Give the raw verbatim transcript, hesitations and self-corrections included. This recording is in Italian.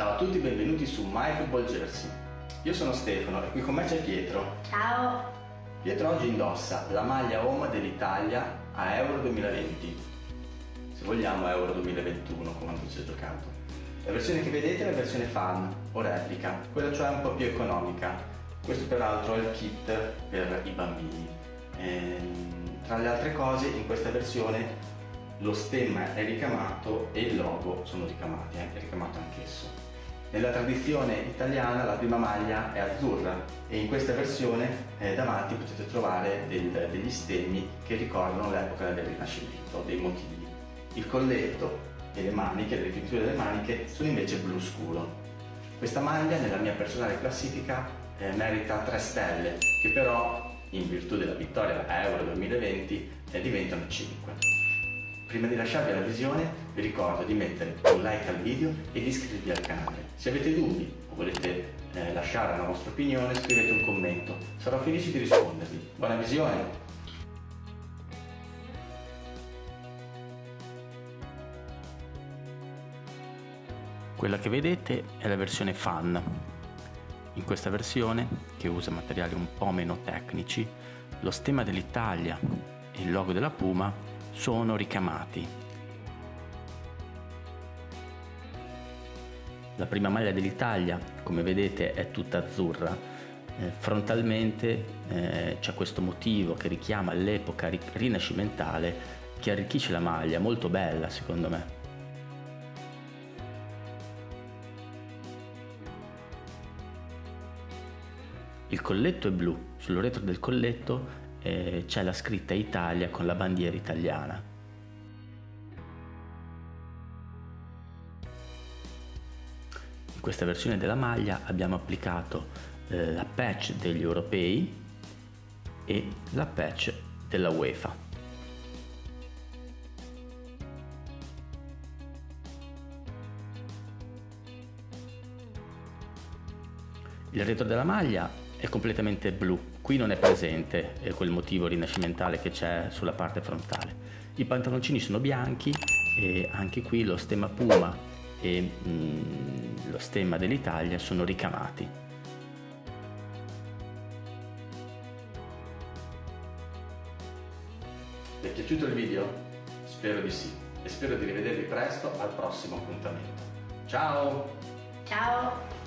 Ciao a tutti, benvenuti su MyFootballJersey. Io sono Stefano e qui con me c'è Pietro. Ciao! Pietro oggi indossa la maglia home dell'Italia a Euro duemilaventi. Se vogliamo Euro duemilaventuno, quando ci è giocato. La versione che vedete è la versione fan o replica, quella cioè un po' più economica. Questo peraltro è il kit per i bambini. Ehm, tra le altre cose, in questa versione lo stemma è ricamato e il logo sono ricamati, eh? è ricamato anch'esso. Nella tradizione italiana la prima maglia è azzurra e in questa versione eh, davanti potete trovare del, degli stemmi che ricordano l'epoca del Rinascimento, dei motivi. Il colletto e le maniche, le rifiniture delle maniche sono invece blu scuro. Questa maglia nella mia personale classifica eh, merita tre stelle, che però in virtù della vittoria a Euro duemilaventi eh, diventano cinque. Prima di lasciarvi alla visione vi ricordo di mettere un like al video e di iscrivervi al canale. Se avete dubbi o volete eh, lasciare la vostra opinione, scrivete un commento, sarò felice di rispondervi. Buona visione! Quella che vedete è la versione fan. In questa versione, che usa materiali un po' meno tecnici, lo stemma dell'Italia e il logo della Puma sono ricamati. La prima maglia dell'Italia, come vedete, è tutta azzurra. Eh, frontalmente eh, c'è questo motivo che richiama l'epoca rinascimentale che arricchisce la maglia, molto bella secondo me. Il colletto è blu, sul retro del colletto Eh, c'è la scritta Italia con la bandiera italiana. In questa versione della maglia abbiamo applicato eh, la patch degli europei e la patch della UEFA. Il retro della maglia è completamente blu, qui non è presente quel motivo rinascimentale che c'è sulla parte frontale. I pantaloncini sono bianchi e anche qui lo stemma Puma e mh, lo stemma dell'Italia sono ricamati. Vi è piaciuto il video? Spero di sì e spero di rivedervi presto al prossimo appuntamento. Ciao! Ciao!